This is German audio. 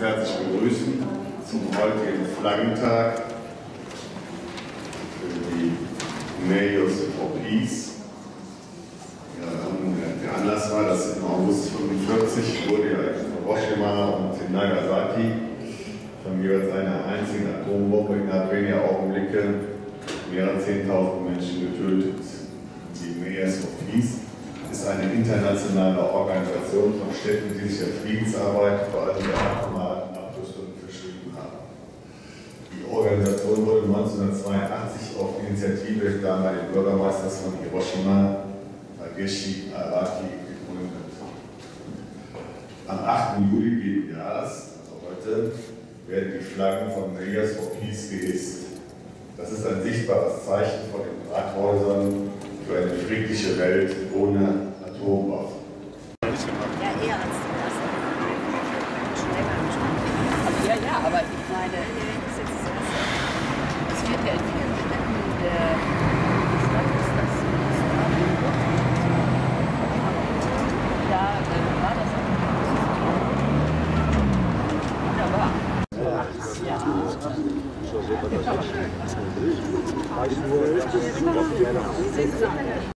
ganz herzlich begrüßen zum heutigen Flaggentag für die Mayors for Peace. Der Anlass war, dass im August 1945 wurde ja in Hiroshima und in Nagasaki von jeweils einer einzigen Atombombe innerhalb weniger Augenblicke mehrere 10.000 Menschen getötet. Die Mayors for Peace ist eine internationale Organisation von Städten, die sich der Friedensarbeit, vor allem der atomaren Abrüstung, verschrieben haben. Die Organisation wurde 1982 auf Initiative des damaligen Bürgermeisters von Hiroshima, Takeshi Araki, gegründet. Am 8. Juli dieses Jahres, also heute, werden die Flaggen von Mayors for Peace gehisst. Das ist ein sichtbares Zeichen von den Rathäusern für eine friedliche Welt ohne Atomwaffen. Ja, aber ich meine, es wird ja in vielen Städten des Landes, das war das. Ja, wunderbar. Ja.